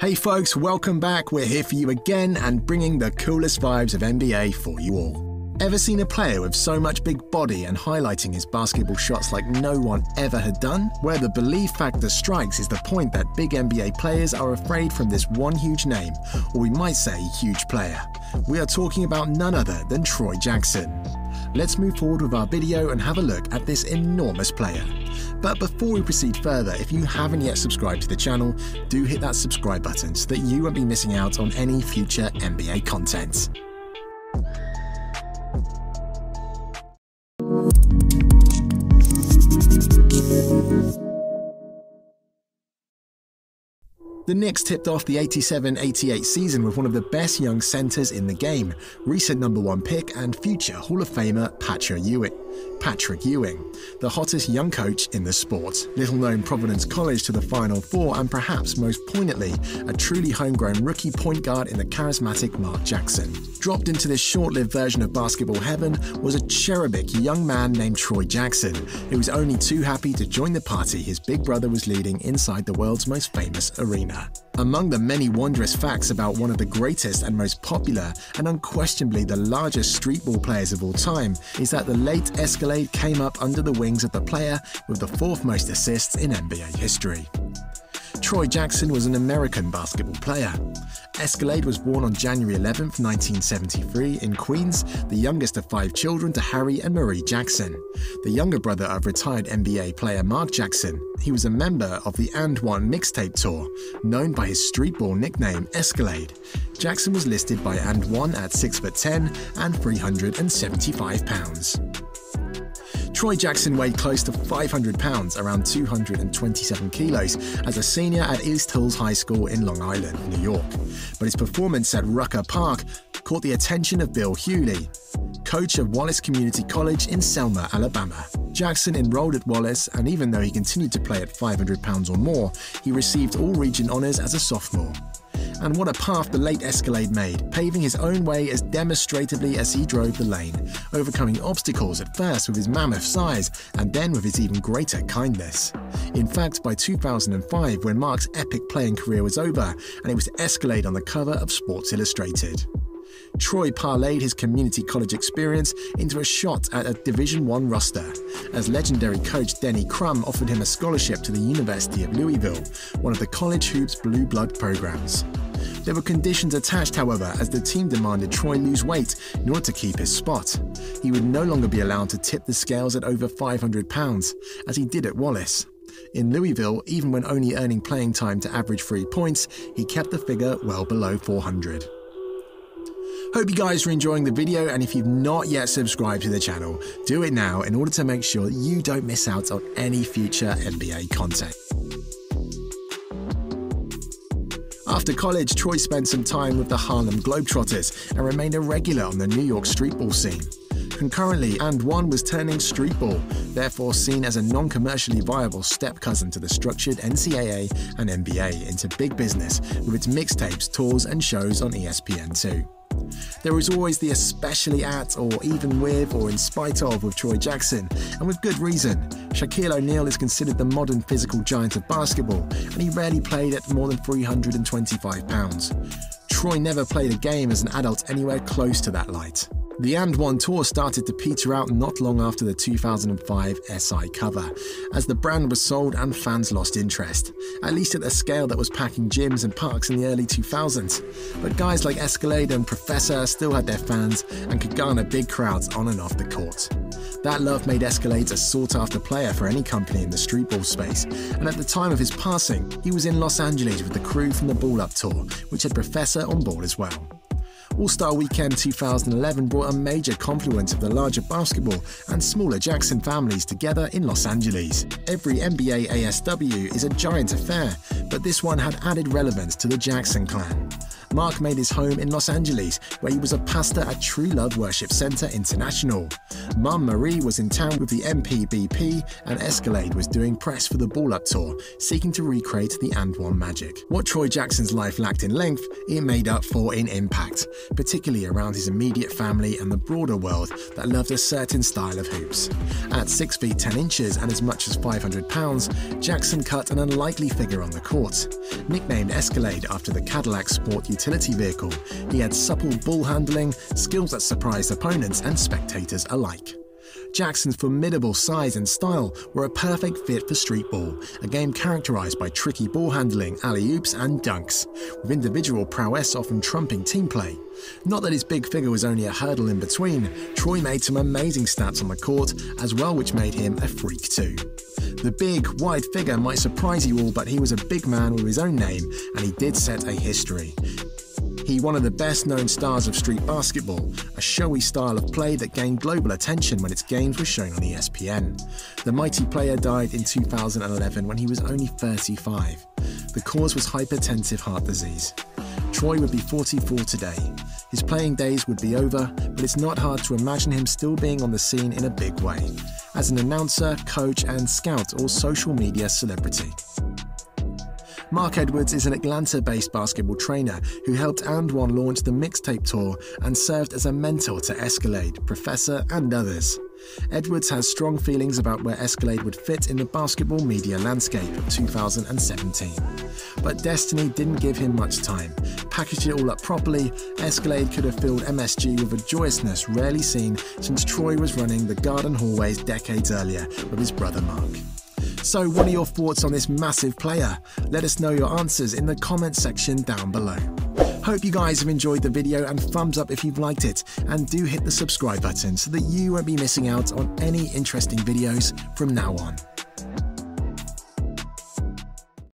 Hey folks, welcome back. We're here for you again and bringing the coolest vibes of NBA for you all. Ever seen a player with so much big body and highlighting his basketball shots like no one ever had done? Where the belief factor strikes is the point that big NBA players are afraid from this one huge name, or we might say huge player. We are talking about none other than Troy Jackson. Let's move forward with our video and have a look at this enormous player. But before we proceed further, if you haven't yet subscribed to the channel, do hit that subscribe button so that you won't be missing out on any future NBA content. The Knicks tipped off the 87-88 season with one of the best young centers in the game, recent #1 pick and future Hall of Famer Patrick Ewing, the hottest young coach in the sport. Little-known Providence College to the Final Four and perhaps most poignantly, a truly homegrown rookie point guard in the charismatic Mark Jackson. Dropped into this short-lived version of basketball heaven was a cherubic young man named Troy Jackson, who was only too happy to join the party his big brother was leading inside the world's most famous arena. Among the many wondrous facts about one of the greatest and most popular, and unquestionably the largest streetball players of all time, is that the late Escalade came up under the wings of the player with the 4th most assists in NBA history. Troy Jackson was an American basketball player. Escalade was born on January 11, 1973 in Queens, the youngest of 5 children to Harry and Marie Jackson, the younger brother of retired NBA player Mark Jackson. He was a member of the And1 mixtape tour, known by his streetball nickname Escalade. Jackson was listed by And1 at 6'10" and 375 pounds. Troy Jackson weighed close to 500 pounds, around 227 kilos, as a senior at East Hills High School in Long Island, New York. But his performance at Rucker Park caught the attention of Bill Huey, coach of Wallace Community College in Selma, Alabama. Jackson enrolled at Wallace, and even though he continued to play at 500 pounds or more, he received all-region honors as a sophomore. And what a path the late Escalade made, paving his own way as demonstratively as he drove the lane, overcoming obstacles at first with his mammoth size and then with his even greater kindness. In fact, by 2005, when Mark's epic playing career was over, and it was Escalade on the cover of Sports Illustrated. Troy parlayed his community college experience into a shot at a Division I roster, as legendary coach Denny Crum offered him a scholarship to the University of Louisville, one of the college hoops' blue blood programs. There were conditions attached, however, as the team demanded Troy lose weight in order to keep his spot. He would no longer be allowed to tip the scales at over 500 pounds, as he did at Wallace. In Louisville, even when only earning playing time to average 3 points, he kept the figure well below 400. Hope you guys are enjoying the video, and if you've not yet subscribed to the channel, do it now in order to make sure you don't miss out on any future NBA content. After college, Troy spent some time with the Harlem Globetrotters and remained a regular on the New York streetball scene. Concurrently, And1 was turning streetball, therefore seen as a non-commercially viable step-cousin to the structured NCAA and NBA, into big business with its mixtapes, tours and shows on ESPN2. There was always the especially at, or even with, or in spite of with Troy Jackson, and with good reason. Shaquille O'Neal is considered the modern physical giant of basketball, and he rarely played at more than 325 pounds. Troy never played a game as an adult anywhere close to that light. The And1 tour started to peter out not long after the 2005 SI cover, as the brand was sold and fans lost interest, at least at the scale that was packing gyms and parks in the early 2000s. But guys like Escalade and Professor still had their fans and could garner big crowds on and off the court. That love made Escalade a sought-after player for any company in the streetball space, and at the time of his passing, he was in Los Angeles with the crew from the Ball Up tour, which had Professor on board as well. All-Star Weekend 2011 brought a major confluence of the larger basketball and smaller Jackson families together in Los Angeles. Every NBA ASW is a giant affair, but this one had added relevance to the Jackson clan. Mark made his home in Los Angeles, where he was a pastor at True Love Worship Center International. Mum Marie was in town with the MPBP, and Escalade was doing press for the Ball Up tour, seeking to recreate the And1 magic. What Troy Jackson's life lacked in length, it made up for in impact, particularly around his immediate family and the broader world that loved a certain style of hoops. At 6 feet 10 inches and as much as 500 pounds, Jackson cut an unlikely figure on the court. Nicknamed Escalade after the Cadillac sport utility vehicle, he had supple ball handling, skills that surprised opponents and spectators alike. Jackson's formidable size and style were a perfect fit for street ball, a game characterized by tricky ball handling, alley-oops and dunks, with individual prowess often trumping team play. Not that his big figure was only a hurdle in between, Troy made some amazing stats on the court as well, which made him a freak too. The big, wide figure might surprise you all, but he was a big man with his own name, and he did set a history. He one of the best-known stars of street basketball, a showy style of play that gained global attention when its games were shown on ESPN. The mighty player died in 2011 when he was only 35. The cause was hypertensive heart disease. Troy would be 44 today. His playing days would be over, but it's not hard to imagine him still being on the scene in a big way, as an announcer, coach, and scout or social media celebrity. Mark Edwards is an Atlanta-based basketball trainer who helped And1 launch the mixtape tour and served as a mentor to Escalade, Professor, and others. Edwards has strong feelings about where Escalade would fit in the basketball media landscape of 2017. But destiny didn't give him much time. Packaged it all up properly, Escalade could have filled MSG with a joyousness rarely seen since Troy was running the Garden Hallways decades earlier with his brother Mark. So what are your thoughts on this massive player? Let us know your answers in the comment section down below. Hope you guys have enjoyed the video, and thumbs up if you've liked it, and do hit the subscribe button so that you won't be missing out on any interesting videos from now on.